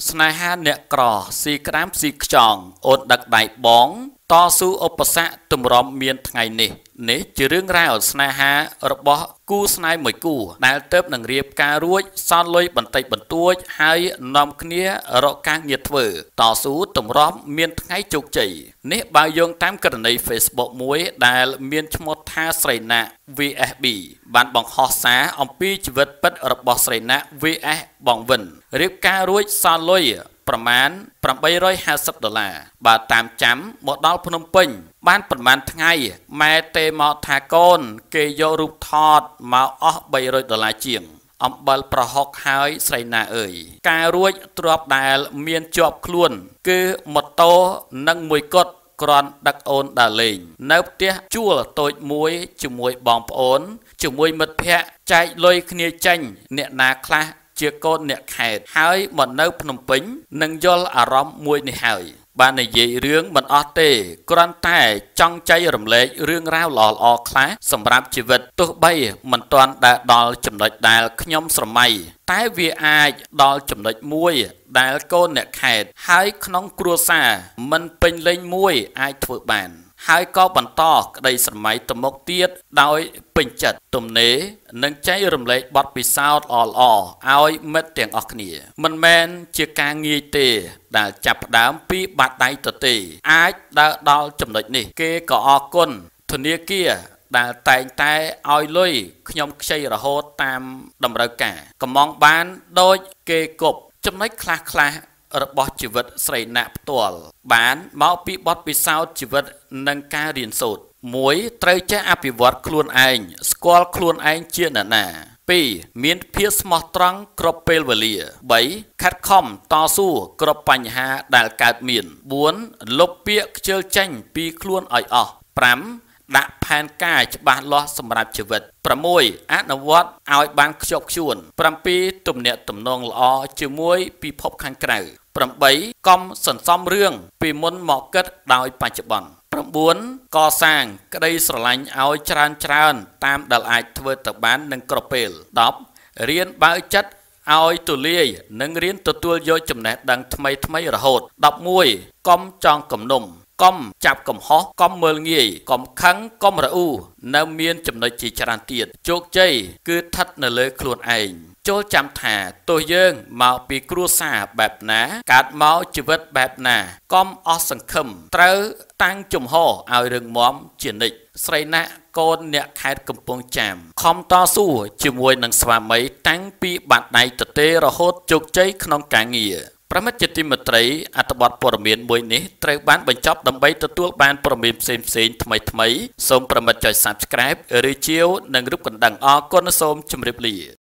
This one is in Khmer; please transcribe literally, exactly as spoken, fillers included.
Snahan necra, see cramp, see chong, oat duck night bong, tossu opposat to rom mient tiny, nay, children round, snaha, robot, coo snipe my coo, nile tub and reap carroy, sunlight, but take but toy, high, nom clear, rock can yet were, tossu to rom mient high choke jay. Nip by young time currently Facebook mui, dial mient more task right now, V F B. Ban bong hossa on peach with pet or boss right now, V F bong win. Rip carroy, sunlight. ប្រមាណ eight hundred fiftyដុល្លារ បាទតាមចាំមកដល់ភ្នំពេញបានប្រមាណថ្ងៃម៉ែតេមកថាកូនគេយករូបថតមកអស់ three hundredដុល្លារ ជាងអំបិលប្រហុកហើយស្រីណាអើយការរួចទ្រព្យដែលមានជាប់ខ្លួនគឺម៉ូតូនិងមួយកត់ ក្រាន់ដឹកអូនដើរលេងនៅផ្ទះជួលតូចមួយជាមួយបងប្អូនជាមួយមិត្តភ័ក្តិចែកលុយគ្នាចាញ់អ្នកណាខ្លះ ជាកូនអ្នកខេតហើយមិននៅភ្នំពេញនឹងយល់អារម្មណ៍មួយនេះហើយបាននិយាយរឿងមិនអស់ទេគ្រាន់តែចង់ចែករំលែករឿងរ៉ាវល្អៗខ្លះសម្រាប់ជីវិតទោះបីមិនទាន់ដល់ដល់ចំណុចដែលខ្ញុំស្រមៃតែវាអាចដល់ចំណុចមួយដែលកូនអ្នកខេតហើយក្នុងគ្រួសារមិនពេញលេញមួយអាចធ្វើបាន ហើយក៏បន្តក្តីស្រមៃទំនុកទៀតដោយពេញចិត្តទំនេរនឹងចែករំលែកបទពិសោធន៍ល្អៗឲ្យមិត្តទាំងអស់គ្នាមិនមែនជាការងាយទេដែលចាប់ផ្ដើមពីបាត់ដៃទទេអាចដល់ដល់ចំណុចនេះគេក៏អរគុណធនាគារ ដែលតែងតែឲ្យលុយខ្ញុំខ្ចីរហូតតាមតម្រូវការកំងបានដូចគេគប់ចំណុចខ្លះៗ របស់ជីវិតស្រីអ្នកផ្ទាល់បានមកពីបទពិសោធន៍ជីវិតនិងការរៀនសូត្រ ប្រាំដាក់ផែនការច្បាស់លាស់សម្រាប់ជីវិត eight កុំសន្សំរឿងពីមុនមកគិតដោយបច្ចុប្បន្ន កុំចាប់កំហុសកុំមើលងាយកុំខឹងកុំរអ៊ូនៅមានចំណុចជាច្រើនទៀតជោគជ័យគឺស្ថិតនៅលើខ្លួនឯង ចូលចាំថាទោះយើងមកពីគ្រួសារបែបណាកើតមកជីវិតបែបណាកុំអស់សង្ឃឹមត្រូវតាំងចំហឲ្យរឹងមាំជានិច្ចស្រីណាកូនអ្នកខេត្តកំពង់ចាមខំតស៊ូជាមួយនឹងស្វាមីតាំងពីបាត់ដៃទទេរហូតជោគជ័យក្នុងការងារ ប្រមិត្តជាទីមេត្រីអត្ថបទព័ត៌មានមួយនេះត្រូវបានបញ្ចប់ដើម្បីទទួលបានព័ត៌មានផ្សេងៗថ្មីៗសូមប្រមិត្តចុច Subscribe ឬជាវនិងរូបកណ្ដឹងអរគុណសូមជម្រាបលា